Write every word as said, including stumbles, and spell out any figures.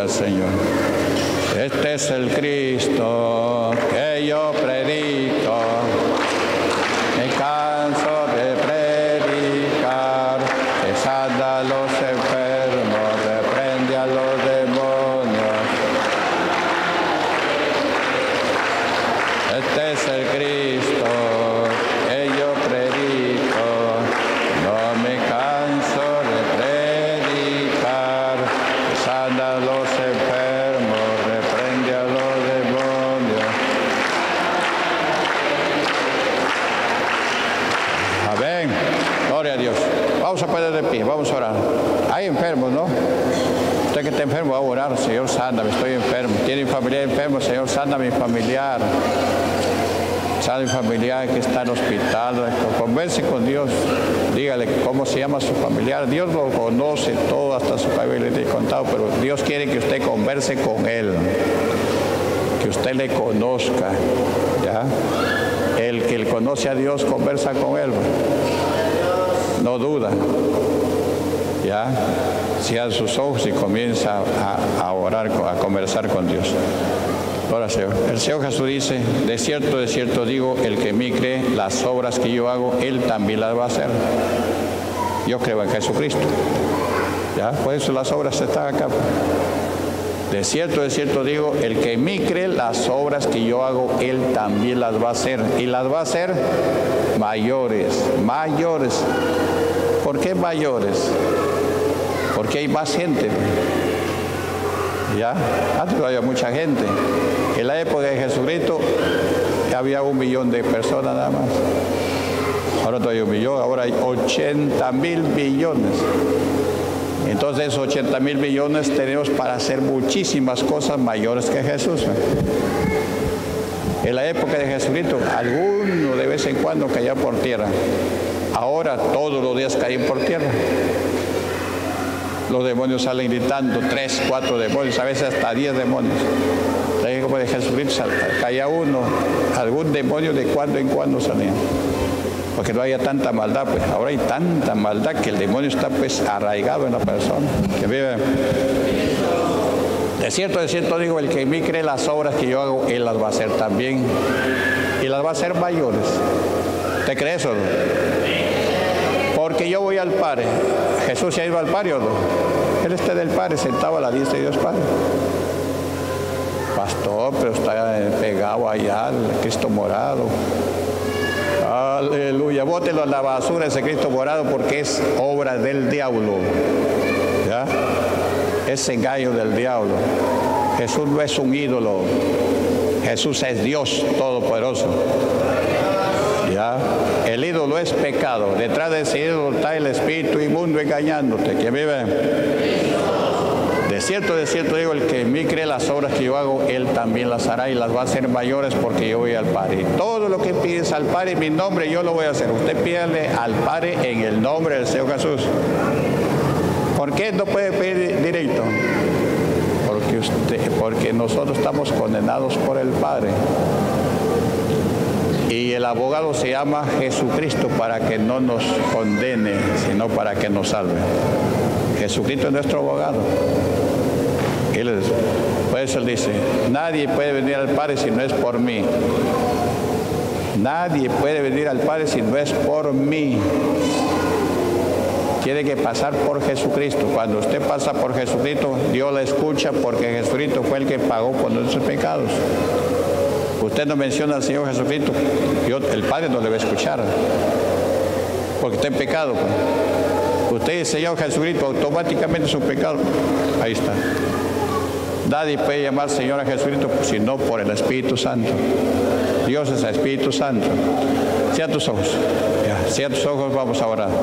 palabra, Señor. Este es el Cristo que yo predico. Me canso de predicar, que sana a los enfermos, reprende a los demonios. Este es el Cristo. Vamos a poner de pie, vamos a orar. Hay enfermos, ¿no? Usted que está enfermo va a orar. Señor, sáname, estoy enfermo. Tiene familiar enfermo, Señor, sáname mi familiar. Sáname mi familiar que está en el hospital. Converse con Dios. Dígale cómo se llama su familiar. Dios lo conoce todo, hasta su familia le he contado, pero Dios quiere que usted converse con Él. Que usted le conozca, ¿ya? El que le conoce a Dios conversa con Él. No duda, ya, cierra sus ojos y comienza a, a orar, a conversar con Dios. Ahora, Señor, el Señor Jesús dice, de cierto, de cierto digo, el que en mí cree, las obras que yo hago, él también las va a hacer. Yo creo en Jesucristo, ya, por eso las obras están acá. De cierto, de cierto digo, el que en mí cree, las obras que yo hago, él también las va a hacer. Y las va a hacer mayores, mayores. ¿Por qué mayores? Porque hay más gente. ¿Ya? Antes no había mucha gente. En la época de Jesucristo había un millón de personas nada más. Ahora no hay un millón, ahora hay ochenta mil millones. Entonces, ochenta mil millones tenemos para hacer muchísimas cosas mayores que Jesús. En la época de Jesucristo, algunos de vez en cuando caían por tierra. Ahora, todos los días caen por tierra. Los demonios salen gritando, tres, cuatro demonios, a veces hasta diez demonios. La época de Jesucristo caía uno, algún demonio de cuando en cuando salía. Porque no haya tanta maldad, pues ahora hay tanta maldad que el demonio está pues arraigado en la persona que vive. De cierto, de cierto digo, el que en mí cree, las obras que yo hago, él las va a hacer también. Y las va a hacer mayores. ¿Te crees o no? Porque yo voy al Padre. Jesús se ha ido al Padre o no. Él está del Padre, sentado a la diestra de Dios Padre. Pastor, pero está pegado allá, el Cristo morado. Aleluya, bótelo a la basura ese Cristo morado porque es obra del diablo, ¿ya? Es engaño del diablo. Jesús no es un ídolo, Jesús es Dios todopoderoso, ¿ya? El ídolo es pecado, detrás de ese ídolo está el espíritu inmundo engañándote. ¿Quién vive? De cierto, de cierto digo, el que en mí cree, las obras que yo hago, él también las hará y las va a hacer mayores porque yo voy al Padre. Todo lo que pides al Padre en mi nombre, yo lo voy a hacer. Usted pídale al Padre en el nombre del Señor Jesús. ¿Por qué no puede pedir directo? Porque, usted, porque nosotros estamos condenados por el Padre. Y el abogado se llama Jesucristo para que no nos condene, sino para que nos salve. Jesucristo es nuestro abogado. Él, por eso él dice, nadie puede venir al Padre si no es por mí. Nadie puede venir al Padre si no es por mí. Tiene que pasar por Jesucristo. Cuando usted pasa por Jesucristo, Dios la escucha porque Jesucristo fue el que pagó por nuestros pecados. Usted no menciona al Señor Jesucristo, yo, el Padre no le va a escuchar. Porque está en pecado. Usted dice, Señor Jesucristo, automáticamente es un pecado. Ahí está. Nadie puede llamar Señor a Jesucristo sino por el Espíritu Santo. Dios es el Espíritu Santo. Cierra tus ojos. Cierra tus ojos, vamos a orar.